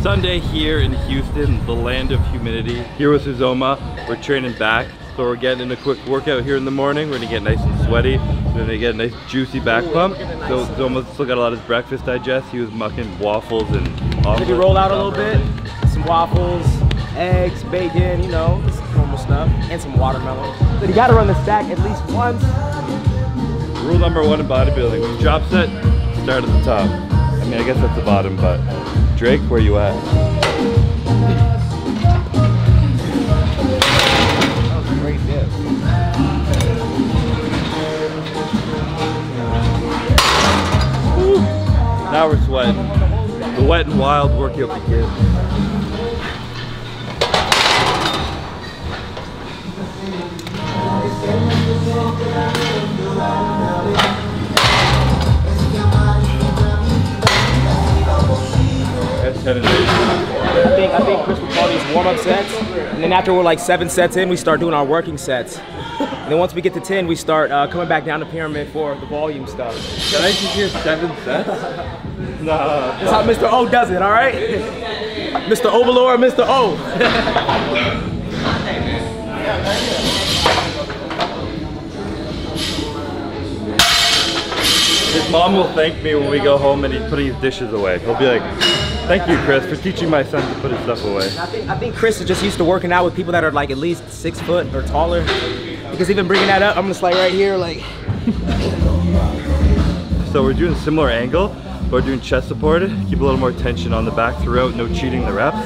Sunday here in Houston, the land of humidity. Here with Uzoma, we're training back. So we're getting in a quick workout here in the morning. We're gonna get nice and sweaty. We're gonna get a nice juicy back pump. So Uzoma's still got a lot of his breakfast digest. He was mucking waffles and omelets. Maybe roll out a little bit, some waffles, eggs, bacon, you know, just normal stuff, and some watermelon. But you gotta run the stack at least once. Rule number one in bodybuilding, when you drop set, start at the top. I mean, I guess that's the bottom, but Drake, where you at? Now we're sweating. The wet and wild workout begins. I think Chris will call these warm-up sets, and then after we're like 7 sets in, we start doing our working sets. And then once we get to 10, we start coming back down the pyramid for the volume stuff. Did I just hear 7 sets? Nah. That's how Mr. O does it, all right? Mr. Obilor, Mr. O. His mom will thank me when we go home and he's putting his dishes away. He'll be like, thank you, Chris, for teaching my son to put his stuff away. I think Chris is just used to working out with people that are like at least 6 foot or taller. Because even bringing that up, I'm just like right here, like. So we're doing a similar angle, but we're doing chest supported. Keep a little more tension on the back throughout, no cheating the reps.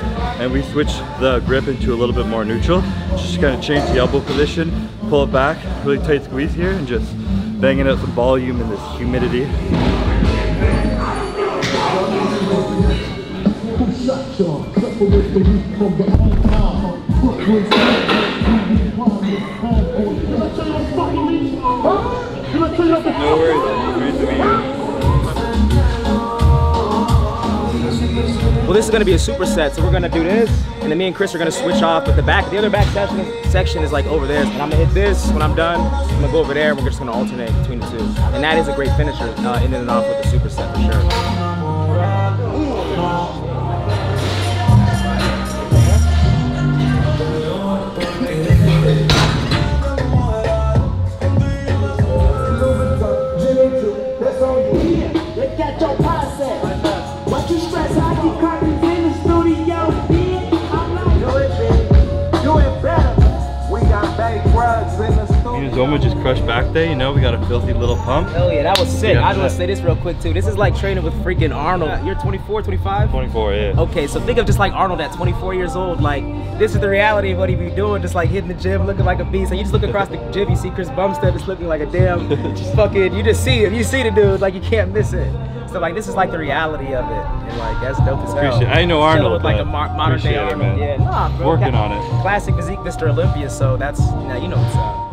And we switch the grip into a little bit more neutral. Just kind of change the elbow position, pull it back, really tight squeeze here, and just banging out some volume in this humidity. No worries. Well, this is going to be a superset, so we're going to do this, and then me and Chris are going to switch off. But the other back section is like over there, and I'm going to hit this. When I'm done, I'm going to go over there, and we're just going to alternate between the two. And that is a great finisher, ending it off with a superset for sure. Ooh. Uzoma just crushed back day, you know, we got a filthy little pump. Oh yeah, that was sick. I just want to say this real quick too. This is like training with freaking Arnold. You're 24, 25? 24, yeah. Okay, so think of just like Arnold at 24 years old. Like, this is the reality of what he be doing, just like hitting the gym, looking like a beast. And you just look across the gym, you see Chris Bumstead just looking like a damn, just fucking, you just see him. You see the dude, like you can't miss it. So like, this is like the reality of it. And like, that's dope as hell. Appreciate it. I know Arnold, like a modern day Arnold. Yeah, nah, bro, working on it. Classic physique, Mr. Olympia, so that's, you know what's up.